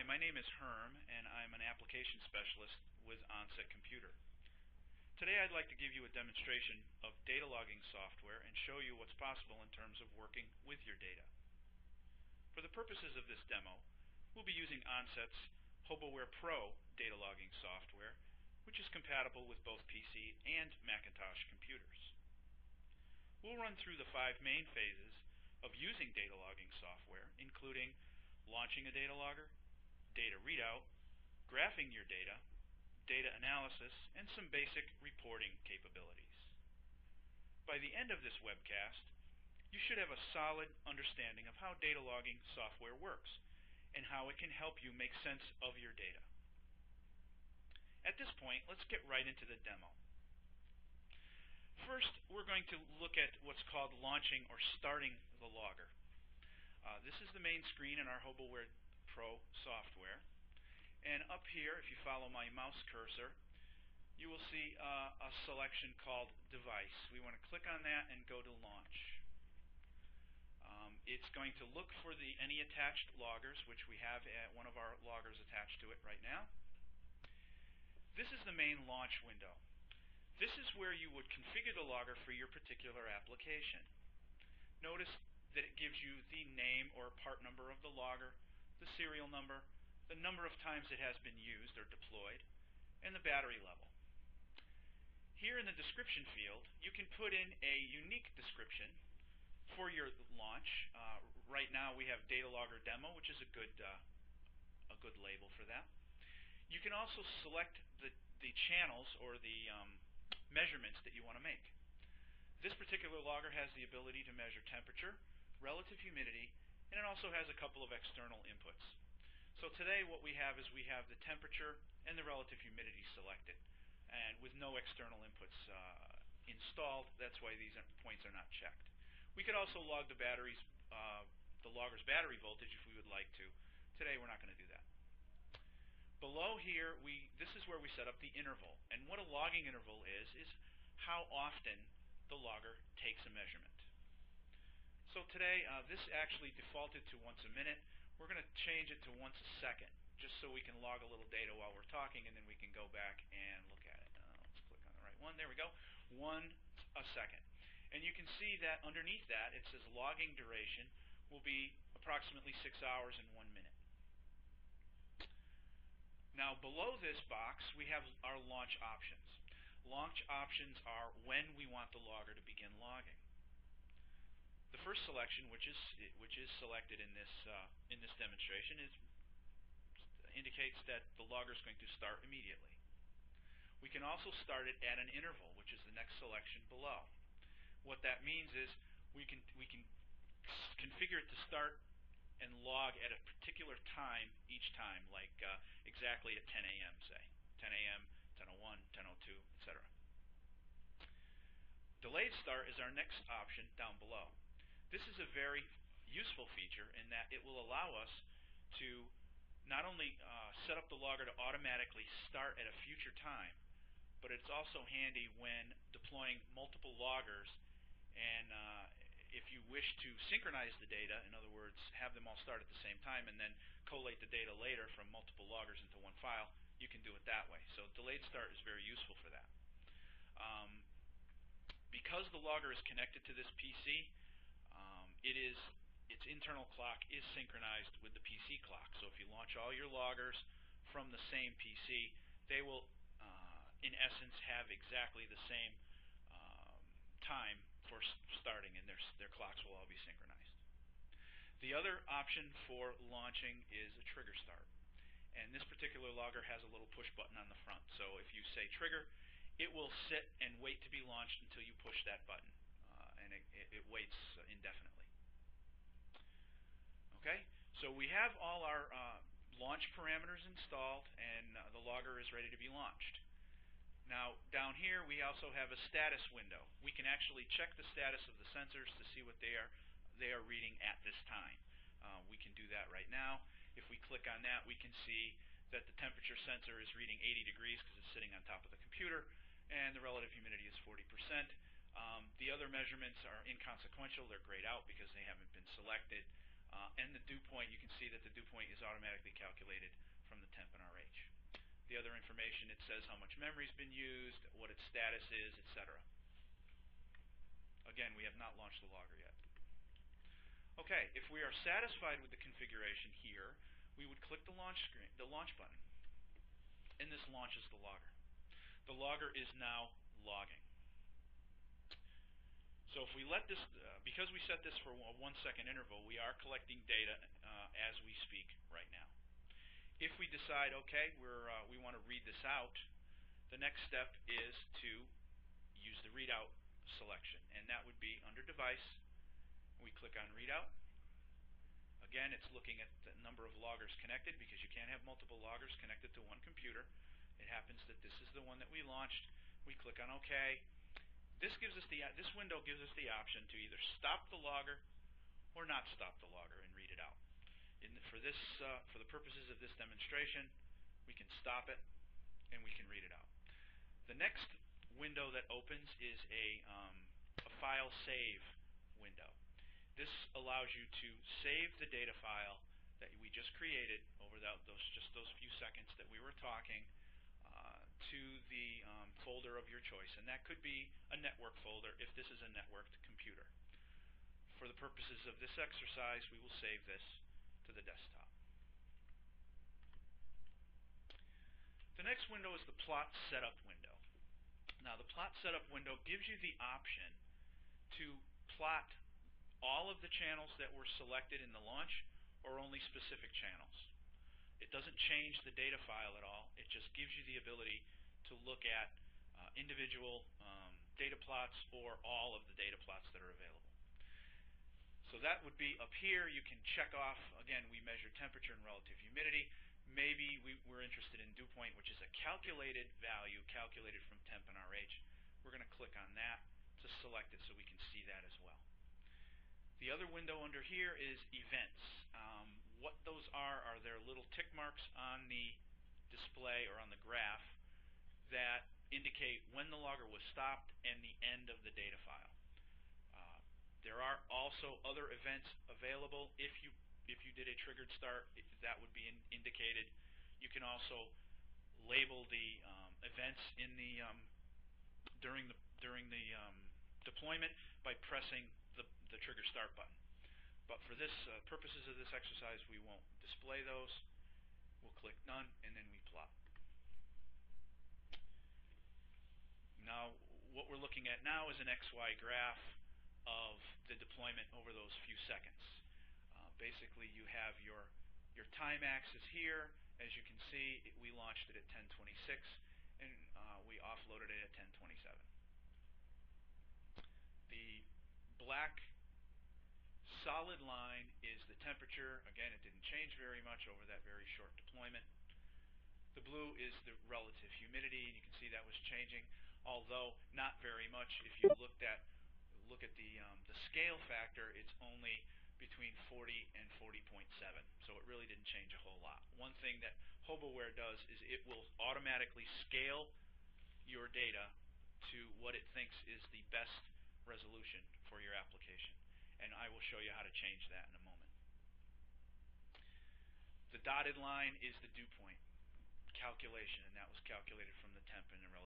Hi, my name is Herm, and I'm an application specialist with Onset Computer. Today I'd like to give you a demonstration of data logging software and show you what's possible in terms of working with your data. For the purposes of this demo, we'll be using Onset's HoboWare Pro data logging software, which is compatible with both PC and Macintosh computers. We'll run through the 5 main phases of using data logging software, including launching a data logger, data readout, graphing your data, data analysis, and some basic reporting capabilities. By the end of this webcast, you should have a solid understanding of how data logging software works and how it can help you make sense of your data. At this point, let's get right into the demo. First, we're going to look at what's called launching or starting the logger. This is the main screen in our HoboWare Pro software, and up here, if you follow my mouse cursor, you will see a selection called Device. We want to click on that and go to Launch. It's going to look for any attached loggers, which we have one of our loggers attached to it right now. This is the main launch window. This is where you would configure the logger for your particular application. Notice that it gives you the name or part number of the logger, the serial number, the number of times it has been used or deployed, and the battery level. Here in the description field, you can put in a unique description for your launch. Right now we have data logger demo, which is a good label for that. You can also select the channels or the measurements that you want to make. This particular logger has the ability to measure temperature, relative humidity, and it also has a couple of external inputs. So today what we have is we have the temperature and the relative humidity selected, and with no external inputs installed. That's why these points are not checked. We could also log the logger's battery voltage if we would like to. Today we're not going to do that. Below here, this is where we set up the interval, and what a logging interval is how often the logger takes a measurement. So today, this actually defaulted to once a minute. We're going to change it to once a second, just so we can log a little data while we're talking, and then we can go back and look at it. Let's click on the right one. There we go. 1 second. And you can see that underneath that, it says logging duration will be approximately 6 hours and 1 minute. Now below this box, we have our launch options. Launch options are when we want the logger to begin logging. The first selection, which is selected in this demonstration, indicates that the logger is going to start immediately. We can also start it at an interval, which is the next selection below. What that means is we can configure it to start and log at a particular time each time, like exactly at 10 a.m. say, 10 a.m. 10:01, 10:02, etc. Delayed start is our next option down below. This is a very useful feature in that it will allow us to not only set up the logger to automatically start at a future time, but it's also handy when deploying multiple loggers, and if you wish to synchronize the data, in other words, have them all start at the same time and then collate the data later from multiple loggers into one file, you can do it that way. So delayed start is very useful for that. Because the logger is connected to this PC, its internal clock is synchronized with the PC clock. So if you launch all your loggers from the same PC, they will, in essence, have exactly the same time for starting, and their clocks will all be synchronized. The other option for launching is a trigger start. And this particular logger has a little push button on the front. So if you say trigger, it will sit and wait to be launched until you push that button. And it waits indefinitely. Okay, so we have all our launch parameters installed, and the logger is ready to be launched. Now down here we also have a status window. We can actually check the status of the sensors to see what they are reading at this time. We can do that right now. If we click on that, we can see that the temperature sensor is reading 80 degrees because it's sitting on top of the computer, and the relative humidity is 40%. The other measurements are inconsequential. They're grayed out because they haven't been selected. And the dew point, you can see that the dew point is automatically calculated from the temp and RH. The other information, it says how much memory's been used, what its status is, etc. Again, we have not launched the logger yet. Okay, if we are satisfied with the configuration here, we would click the launch screen, the launch button, and this launches the logger. The logger is now logging. So if we let this, because we set this for a 1 second interval, we are collecting data as we speak right now. If we decide, okay, we want to read this out, the next step is to use the readout selection, and that would be under device. We click on readout. Again, it's looking at the number of loggers connected because you can't have multiple loggers connected to one computer. It happens that this is the one that we launched. We click on OK. This window gives us the option to either stop the logger or not stop the logger and read it out. For the purposes of this demonstration, we can stop it and we can read it out. The next window that opens is a file save window. This allows you to save the data file that we just created over those few seconds that we were talking to the folder of your choice, and that could be a network folder if this is a networked computer. For the purposes of this exercise, we will save this to the desktop. The next window is the plot setup window. Now, the plot setup window gives you the option to plot all of the channels that were selected in the launch or only specific channels. It doesn't change the data file at all. It just gives you the ability to look at individual data plots or all of the data plots that are available. So that would be up here. You can check off, again, we measure temperature and relative humidity. Maybe we're interested in dew point, which is a calculated value calculated from temp and RH. We're going to click on that to select it so we can see that as well. The other window under here is events. What those are there little tick marks on the display or on the graph that indicate when the logger was stopped and the end of the data file. There are also other events available. If you did a triggered start, that would be indicated. You can also label the events in the during the deployment by pressing the trigger start button. But for this purposes of this exercise, we won't display those. We'll click None, and then we plot. Now, what we're looking at now is an XY graph of the deployment over those few seconds. Basically, you have your time axis here. As you can see, we launched it at 10:26, and we offloaded it at 10:27. The black solid line is the temperature. Again, it didn't change very much over that very short deployment. The blue is the relative humidity, and you can see that was changing, although not very much. If you look at the scale factor, it's only between 40 and 40.7, so it really didn't change a whole lot. One thing that HoboWare does is it will automatically scale your data to what it thinks is the best resolution for your application, and I will show you how to change that in a moment. The dotted line is the dew point calculation, and that was calculated from the temp and the relative